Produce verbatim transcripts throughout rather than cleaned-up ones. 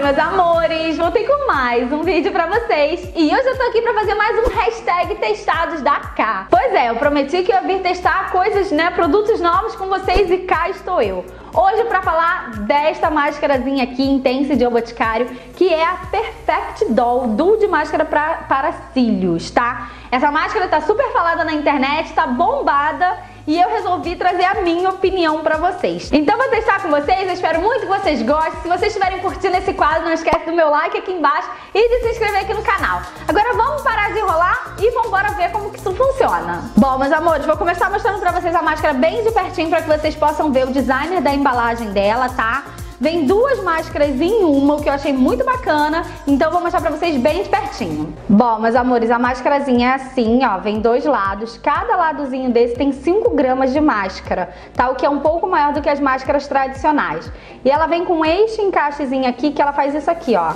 Oi, meus amores! Voltei com mais um vídeo pra vocês e hoje eu tô aqui pra fazer mais um hashtag testados da K. Pois é, eu prometi que eu ia vir testar coisas, né, produtos novos com vocês e cá estou eu. Hoje pra falar desta máscarazinha aqui, intensa de O Boticário, que é a Perfect Doll, duo de máscara pra, para cílios, tá? Essa máscara tá super falada na internet, tá bombada. E eu resolvi trazer a minha opinião pra vocês. Então vou testar com vocês, eu espero muito que vocês gostem. Se vocês estiverem curtindo esse quadro, não esquece do meu like aqui embaixo e de se inscrever aqui no canal. Agora vamos parar de enrolar e vamos embora ver como que isso funciona. Bom, meus amores, vou começar mostrando pra vocês a máscara bem de pertinho pra que vocês possam ver o design da embalagem dela, tá? Vem duas máscaras em uma, o que eu achei muito bacana, então vou mostrar pra vocês bem de pertinho. Bom, meus amores, a máscarazinha é assim, ó, vem dois lados, cada ladozinho desse tem cinco gramas de máscara, tá? O que é um pouco maior do que as máscaras tradicionais. E ela vem com este encaixezinho aqui, que ela faz isso aqui, ó.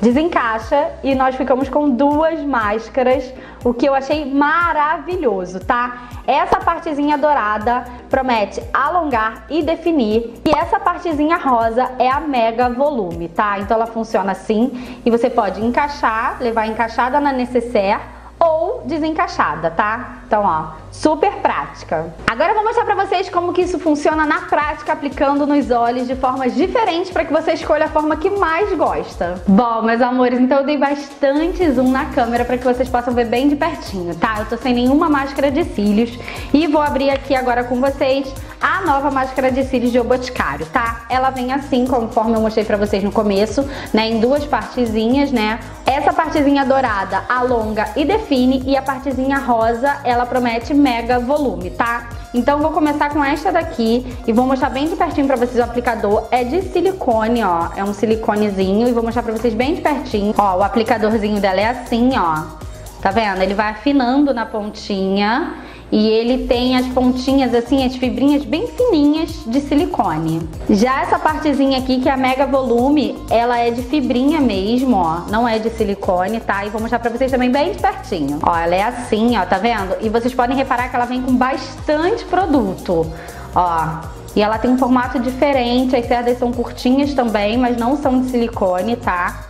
Desencaixa e nós ficamos com duas máscaras, o que eu achei maravilhoso, tá? Essa partezinha dourada promete alongar e definir, e essa partezinha rosa é a mega volume, tá? Então ela funciona assim e você pode encaixar, levar encaixada na necessaire ou desencaixada, tá? Então, ó, super prática. Agora eu vou mostrar pra vocês como que isso funciona na prática, aplicando nos olhos de formas diferentes pra que você escolha a forma que mais gosta. Bom, meus amores, então eu dei bastante zoom na câmera pra que vocês possam ver bem de pertinho, tá? Eu tô sem nenhuma máscara de cílios e vou abrir aqui agora com vocês a nova máscara de cílios de O Boticário, tá? Ela vem assim, conforme eu mostrei pra vocês no começo, né? Em duas partezinhas, né? Essa partezinha dourada alonga e define e a partezinha rosa, ela promete mega volume, tá? Então vou começar com esta daqui e vou mostrar bem de pertinho pra vocês o aplicador. É de silicone, ó, é um siliconezinho e vou mostrar pra vocês bem de pertinho. Ó, o aplicadorzinho dela é assim, ó, tá vendo? Ele vai afinando na pontinha e ele tem as pontinhas assim, as fibrinhas bem fininhas de silicone. Já essa partezinha aqui, que é a mega volume, ela é de fibrinha mesmo, ó, não é de silicone, tá? E vou mostrar pra vocês também bem de pertinho. Ó, ela é assim, ó, tá vendo? E vocês podem reparar que ela vem com bastante produto, ó. E ela tem um formato diferente, as cerdas são curtinhas também, mas não são de silicone, tá?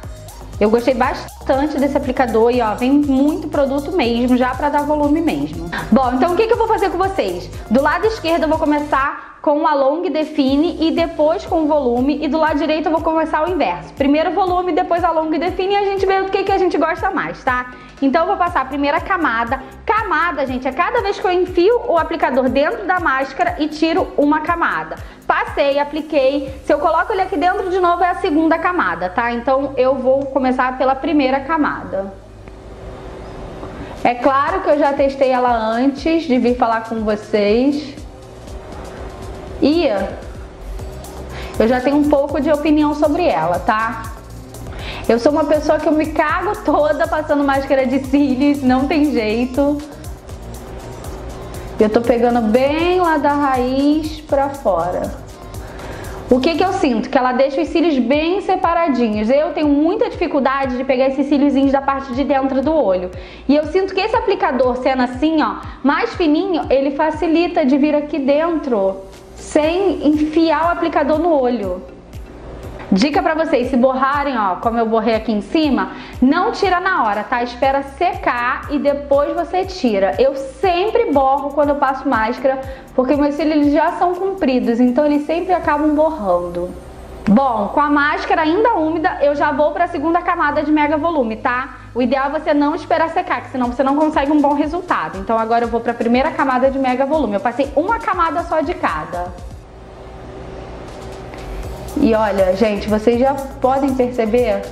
Eu gostei bastante desse aplicador e, ó, vem muito produto mesmo, já pra dar volume mesmo. Bom, então o que que eu vou fazer com vocês? Do lado esquerdo eu vou começar com o alongue e define e depois com o volume. E do lado direito eu vou começar o inverso. Primeiro volume, depois alongue e define e a gente vê o que que a gente gosta mais, tá? Então eu vou passar a primeira camada. Camada, gente, é cada vez que eu enfio o aplicador dentro da máscara e tiro uma camada. Passei, apliquei. Se eu coloco ele aqui dentro de novo, é a segunda camada, tá? Então eu vou começar pela primeira camada. É claro que eu já testei ela antes de vir falar com vocês. E eu já tenho um pouco de opinião sobre ela, tá? Eu sou uma pessoa que eu me cago toda passando máscara de cílios, não tem jeito. Eu tô pegando bem lá da raiz pra fora. O que que eu sinto? Que ela deixa os cílios bem separadinhos. Eu tenho muita dificuldade de pegar esses cíliozinhos da parte de dentro do olho. E eu sinto que esse aplicador, sendo assim, ó, mais fininho, ele facilita de vir aqui dentro sem enfiar o aplicador no olho. Dica pra vocês, se borrarem, ó, como eu borrei aqui em cima, não tira na hora, tá? Espera secar e depois você tira. Eu sempre borro quando eu passo máscara, porque meus cílios já são compridos, então eles sempre acabam borrando. Bom, com a máscara ainda úmida, eu já vou pra segunda camada de mega volume, tá? O ideal é você não esperar secar, que senão você não consegue um bom resultado. Então agora eu vou pra primeira camada de mega volume. Eu passei uma camada só de cada. E olha, gente, vocês já podem perceber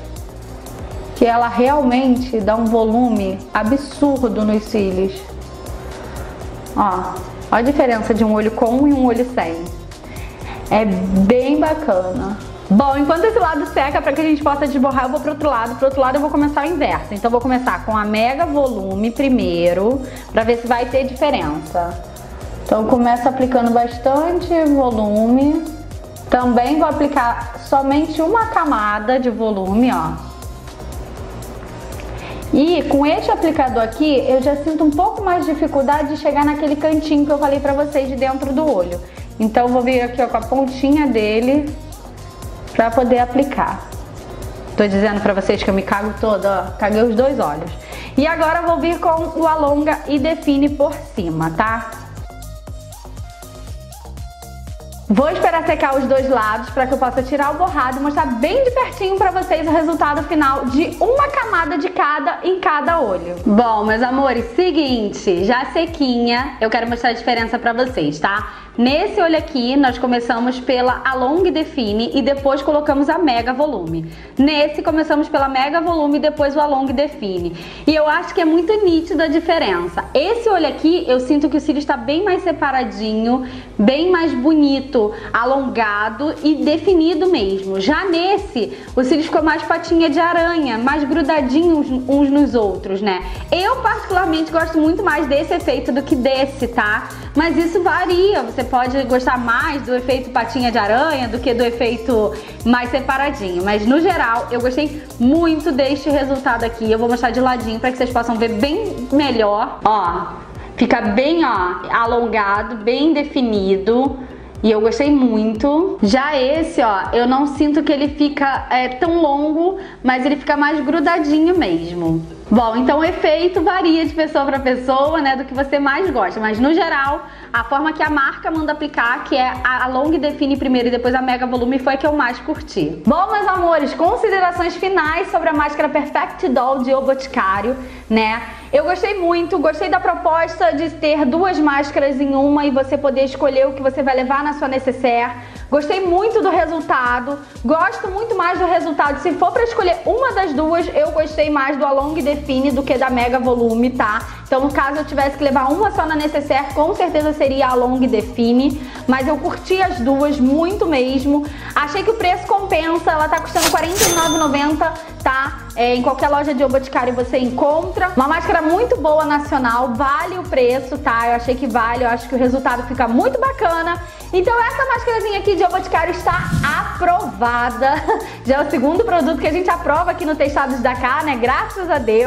que ela realmente dá um volume absurdo nos cílios. Ó, ó a diferença de um olho com e um olho sem. É bem bacana. Bom, enquanto esse lado seca, para que a gente possa desborrar, eu vou pro outro lado. Pro outro lado eu vou começar o inverso. Então eu vou começar com a mega volume primeiro, pra ver se vai ter diferença. Então eu começo aplicando bastante volume. Também vou aplicar somente uma camada de volume, ó. E com este aplicador aqui, eu já sinto um pouco mais de dificuldade de chegar naquele cantinho que eu falei pra vocês de dentro do olho. Então vou vir aqui, ó, com a pontinha dele pra poder aplicar. Tô dizendo pra vocês que eu me cago toda, ó. Caguei os dois olhos. E agora eu vou vir com o alonga e define por cima, tá? Vou esperar secar os dois lados para que eu possa tirar o borrado e mostrar bem de pertinho para vocês o resultado final de uma camada de cada em cada olho. Bom, meus amores, seguinte, já sequinha, eu quero mostrar a diferença para vocês, tá? Nesse olho aqui, nós começamos pela Along Define e depois colocamos a Mega Volume. Nesse, começamos pela Mega Volume e depois o Along Define. E eu acho que é muito nítida a diferença. Esse olho aqui, eu sinto que o cílio está bem mais separadinho, bem mais bonito, alongado e definido mesmo. Já nesse, o cílio ficou mais patinha de aranha, mais grudadinho uns, uns nos outros, né? Eu, particularmente, gosto muito mais desse efeito do que desse, tá? Mas isso varia, você pode gostar mais do efeito patinha de aranha do que do efeito mais separadinho. Mas no geral, eu gostei muito deste resultado aqui. Eu vou mostrar de ladinho para que vocês possam ver bem melhor. Ó, fica bem, ó, alongado, bem definido. E eu gostei muito. Já esse, ó, eu não sinto que ele fica é, tão longo, mas ele fica mais grudadinho mesmo. Bom, então o efeito varia de pessoa para pessoa, né, do que você mais gosta. Mas no geral, a forma que a marca manda aplicar, que é a Long Define primeiro e depois a Mega Volume, foi a que eu mais curti. Bom, meus amores, considerações finais sobre a máscara Perfect Doll de O Boticário, né? Eu gostei muito, gostei da proposta de ter duas máscaras em uma e você poder escolher o que você vai levar na sua necessaire. Gostei muito do resultado, gosto muito mais do resultado. Se for pra escolher uma das duas, eu gostei mais do Along Define do que da Mega Volume, tá? Então, no caso eu tivesse que levar uma só na necessaire, com certeza seria a Along Define. Mas eu curti as duas muito mesmo. Achei que o preço compensa, ela tá custando quarenta e nove reais e noventa centavos, tá? É, em qualquer loja de O Boticário você encontra. Uma máscara muito boa, nacional, vale o preço, tá? Eu achei que vale, eu acho que o resultado fica muito bacana. Então essa máscarazinha aqui de O Boticário está aprovada. Já é o segundo produto que a gente aprova aqui no Testados da Cá, né? Graças a Deus.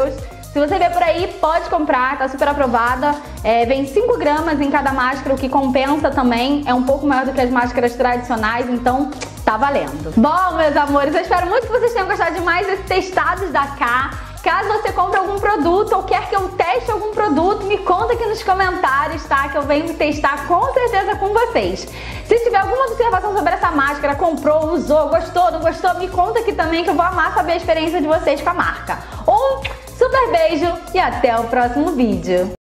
Se você vê por aí, pode comprar, tá super aprovada. É, vem cinco gramas em cada máscara, o que compensa também. É um pouco maior do que as máscaras tradicionais, então tá valendo. Bom, meus amores, eu espero muito que vocês tenham gostado de mais esse Testados da Cá. Caso você compre algum produto ou quer que eu teste algum produto, me conta aqui nos comentários, tá? Que eu venho testar com certeza com vocês. Se tiver alguma observação sobre essa máscara, comprou, usou, gostou, não gostou, me conta aqui também que eu vou amar saber a experiência de vocês com a marca. Um super beijo e até o próximo vídeo.